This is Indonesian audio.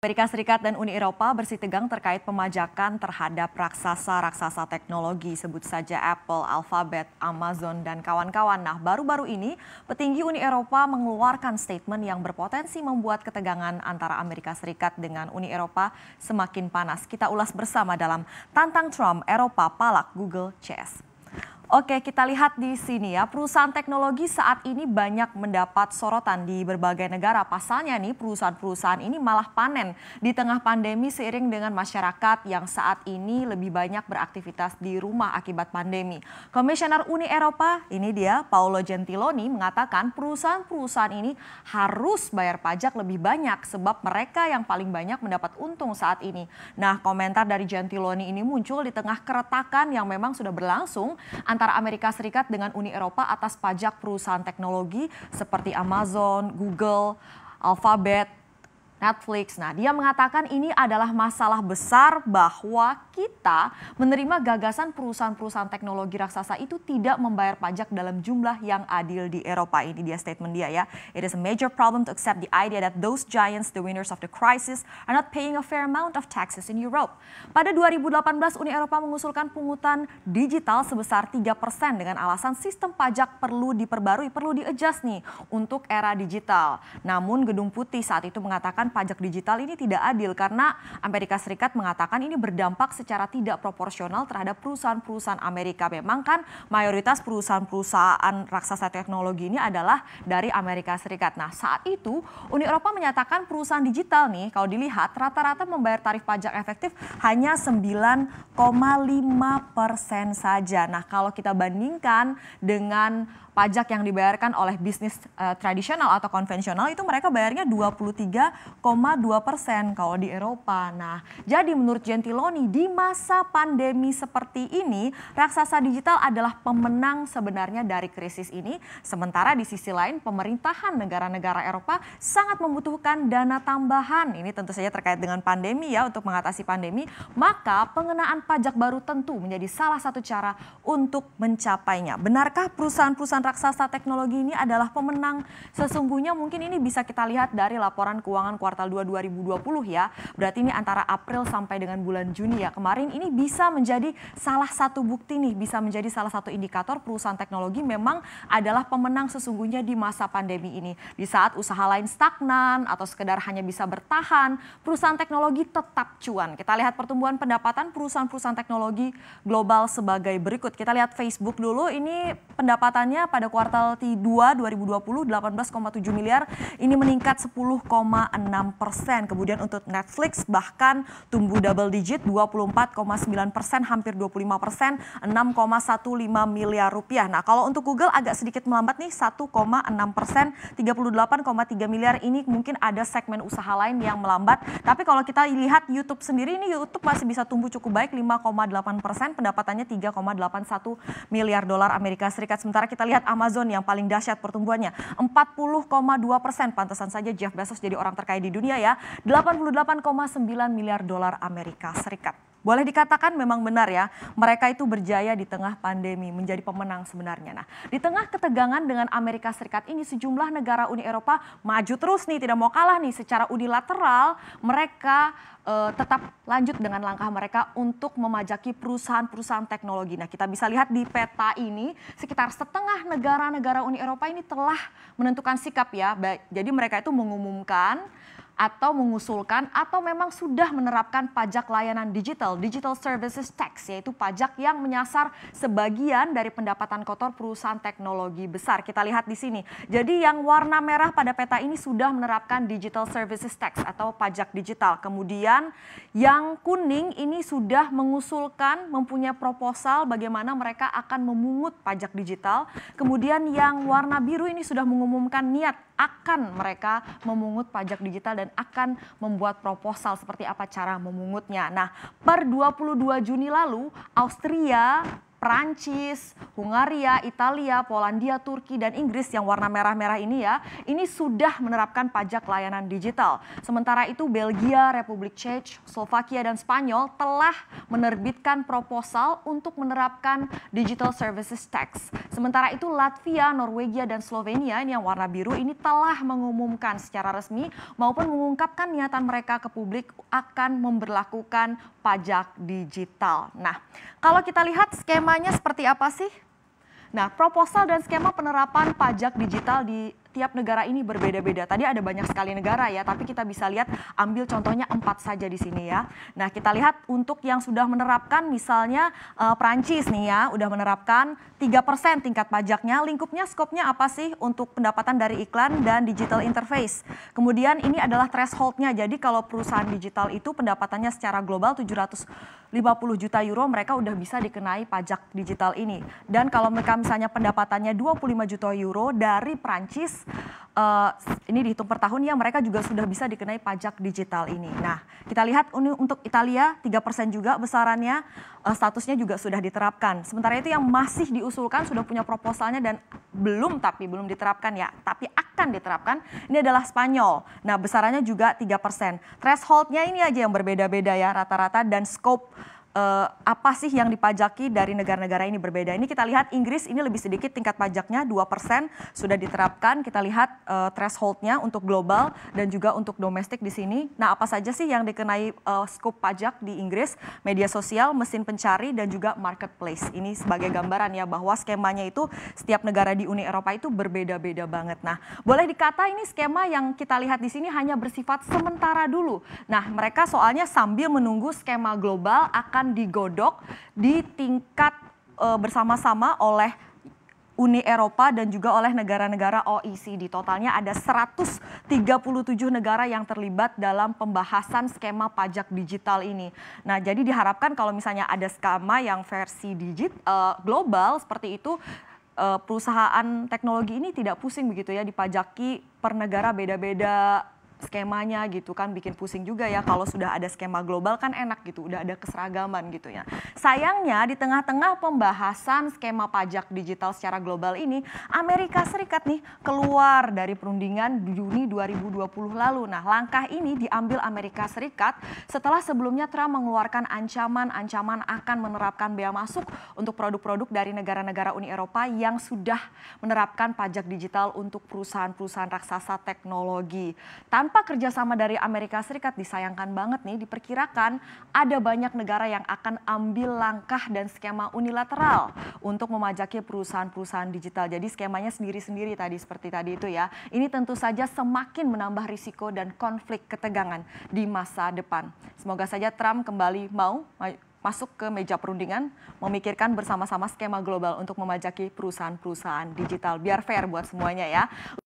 Amerika Serikat dan Uni Eropa bersih tegang terkait pemajakan terhadap raksasa-raksasa teknologi, sebut saja Apple, Alphabet, Amazon, dan kawan-kawan. Nah, baru-baru ini petinggi Uni Eropa mengeluarkan statement yang berpotensi membuat ketegangan antara Amerika Serikat dengan Uni Eropa semakin panas. Kita ulas bersama dalam Tantang Trump, Eropa Palak Google CS. Oke, kita lihat di sini ya, perusahaan teknologi saat ini banyak mendapat sorotan di berbagai negara. Pasalnya nih, perusahaan-perusahaan ini malah panen di tengah pandemi seiring dengan masyarakat yang saat ini lebih banyak beraktivitas di rumah akibat pandemi. Komisioner Uni Eropa, ini dia Paolo Gentiloni, mengatakan perusahaan-perusahaan ini harus bayar pajak lebih banyak sebab mereka yang paling banyak mendapat untung saat ini. Nah, komentar dari Gentiloni ini muncul di tengah keretakan yang memang sudah berlangsung antara Amerika Serikat dengan Uni Eropa atas pajak perusahaan teknologi seperti Amazon, Google, Alphabet, Netflix. Nah, dia mengatakan ini adalah masalah besar bahwa kita menerima gagasan perusahaan-perusahaan teknologi raksasa itu tidak membayar pajak dalam jumlah yang adil di Eropa. Ini dia statement dia ya. It is a major problem to accept the idea that those giants, the winners of the crisis, are not paying a fair amount of taxes in Europe. Pada 2018, Uni Eropa mengusulkan pungutan digital sebesar 3% dengan alasan sistem pajak perlu diperbarui, perlu di-adjust nih untuk era digital. Namun Gedung Putih saat itu mengatakan pajak digital ini tidak adil karena Amerika Serikat mengatakan ini berdampak secara tidak proporsional terhadap perusahaan-perusahaan Amerika. Memang kan mayoritas perusahaan-perusahaan raksasa teknologi ini adalah dari Amerika Serikat. Nah, saat itu Uni Eropa menyatakan perusahaan digital nih kalau dilihat rata-rata membayar tarif pajak efektif hanya 9,5% saja. Nah, kalau kita bandingkan dengan pajak yang dibayarkan oleh bisnis tradisional atau konvensional itu mereka bayarnya 23,2% kalau di Eropa. Nah, jadi menurut Gentiloni di masa pandemi seperti ini raksasa digital adalah pemenang sebenarnya dari krisis ini. Sementara di sisi lain pemerintahan negara-negara Eropa sangat membutuhkan dana tambahan. Ini tentu saja terkait dengan pandemi ya untuk mengatasi pandemi. Maka pengenaan pajak baru tentu menjadi salah satu cara untuk mencapainya. Benarkah perusahaan-perusahaan raksasa teknologi ini adalah pemenang sesungguhnya? Mungkin ini bisa kita lihat dari laporan keuangan kuartal 2 2020 ya. Berarti ini antara April sampai dengan bulan Juni ya. Kemarin ini bisa menjadi salah satu bukti nih, bisa menjadi salah satu indikator perusahaan teknologi memang adalah pemenang sesungguhnya di masa pandemi ini. Di saat usaha lain stagnan atau sekedar hanya bisa bertahan, perusahaan teknologi tetap cuan. Kita lihat pertumbuhan pendapatan perusahaan-perusahaan teknologi global sebagai berikut. Kita lihat Facebook dulu, ini pendapatannya pada kuartal 2 2020 18,7 miliar, ini meningkat 10,6%. Kemudian untuk Netflix bahkan tumbuh double digit 24,9%, hampir 25%, 6,15 miliar rupiah. Nah, kalau untuk Google agak sedikit melambat nih 1,6%, 38,3 miliar. Ini mungkin ada segmen usaha lain yang melambat. Tapi kalau kita lihat YouTube sendiri, ini YouTube masih bisa tumbuh cukup baik 5,8%, pendapatannya 3,81 miliar dolar Amerika Serikat. Sementara kita lihat Amazon yang paling dahsyat pertumbuhannya 40,2%. Pantesan saja Jeff Bezos jadi orang terkaya di dunia ya. 88,9 miliar dolar Amerika Serikat. Boleh dikatakan memang benar ya, mereka itu berjaya di tengah pandemi, menjadi pemenang sebenarnya. Nah, di tengah ketegangan dengan Amerika Serikat ini sejumlah negara Uni Eropa maju terus nih, tidak mau kalah nih. Secara unilateral mereka tetap lanjut dengan langkah mereka untuk memajaki perusahaan-perusahaan teknologi. Nah, kita bisa lihat di peta ini sekitar setengah negara-negara Uni Eropa ini telah menentukan sikap ya. Jadi mereka itu mengumumkan atau mengusulkan atau memang sudah menerapkan pajak layanan digital, digital services tax, yaitu pajak yang menyasar sebagian dari pendapatan kotor perusahaan teknologi besar. Kita lihat di sini. Jadi yang warna merah pada peta ini sudah menerapkan digital services tax atau pajak digital. Kemudian yang kuning ini sudah mengusulkan, mempunyai proposal bagaimana mereka akan memungut pajak digital. Kemudian yang warna biru ini sudah mengumumkan niat akan mereka memungut pajak digital dan akan membuat proposal seperti apa cara memungutnya. Nah, per 22 Juni lalu Austria Prancis, Hungaria, Italia, Polandia, Turki, dan Inggris yang warna merah-merah ini ya, ini sudah menerapkan pajak layanan digital. Sementara itu Belgia, Republik Czech, Slovakia, dan Spanyol telah menerbitkan proposal untuk menerapkan digital services tax. Sementara itu Latvia, Norwegia, dan Slovenia ini yang warna biru ini telah mengumumkan secara resmi maupun mengungkapkan niatan mereka ke publik akan memberlakukan pajak digital. Nah, kalau kita lihat skema seperti apa sih? Nah, proposal dan skema penerapan pajak digital di tiap negara ini berbeda-beda. Tadi ada banyak sekali negara ya, tapi kita bisa lihat ambil contohnya 4 saja di sini ya. Nah, kita lihat untuk yang sudah menerapkan misalnya Perancis nih ya, udah menerapkan 3% tingkat pajaknya. Lingkupnya, skopnya apa sih untuk pendapatan dari iklan dan digital interface. Kemudian ini adalah thresholdnya. Jadi kalau perusahaan digital itu pendapatannya secara global 750 juta euro, mereka udah bisa dikenai pajak digital ini. Dan kalau mereka misalnya pendapatannya 25 juta euro dari Perancis, ini dihitung per tahun ya, mereka juga sudah bisa dikenai pajak digital ini. Nah, kita lihat untuk Italia 3% juga besarannya, statusnya juga sudah diterapkan. Sementara itu yang masih diusulkan, sudah punya proposalnya dan belum diterapkan ya, tapi akan diterapkan, ini adalah Spanyol. Nah, besarannya juga 3%. Thresholdnya ini aja yang berbeda-beda ya rata-rata, dan scope apa sih yang dipajaki dari negara-negara ini berbeda. Ini kita lihat Inggris ini lebih sedikit tingkat pajaknya, 2% sudah diterapkan. Kita lihat thresholdnya untuk global dan juga untuk domestik di sini. Nah, apa saja sih yang dikenai skop pajak di Inggris? Media sosial, mesin pencari, dan juga marketplace. Ini sebagai gambaran ya bahwa skemanya itu setiap negara di Uni Eropa itu berbeda-beda banget. Nah, boleh dikata ini skema yang kita lihat di sini hanya bersifat sementara dulu. Nah, mereka soalnya sambil menunggu skema global akan digodok di tingkat bersama-sama oleh Uni Eropa dan juga oleh negara-negara OECD. Totalnya ada 137 negara yang terlibat dalam pembahasan skema pajak digital ini. Nah, jadi diharapkan kalau misalnya ada skema yang versi global seperti itu, perusahaan teknologi ini tidak pusing begitu ya dipajaki per negara beda-beda skemanya gitu kan, bikin pusing juga ya. Kalau sudah ada skema global kan enak gitu, udah ada keseragaman gitu ya. Sayangnya di tengah-tengah pembahasan skema pajak digital secara global ini, Amerika Serikat nih keluar dari perundingan Juni 2020 lalu. Nah, langkah ini diambil Amerika Serikat setelah sebelumnya Trump mengeluarkan ancaman akan menerapkan bea masuk untuk produk-produk dari negara-negara Uni Eropa yang sudah menerapkan pajak digital untuk perusahaan-perusahaan raksasa teknologi. Tanpa kerjasama dari Amerika Serikat, disayangkan banget nih, diperkirakan ada banyak negara yang akan ambil langkah dan skema unilateral untuk memajaki perusahaan-perusahaan digital. Jadi skemanya sendiri-sendiri tadi, seperti tadi itu ya. Ini tentu saja semakin menambah risiko dan konflik ketegangan di masa depan. Semoga saja Trump kembali mau masuk ke meja perundingan, memikirkan bersama-sama skema global untuk memajaki perusahaan-perusahaan digital. Biar fair buat semuanya ya.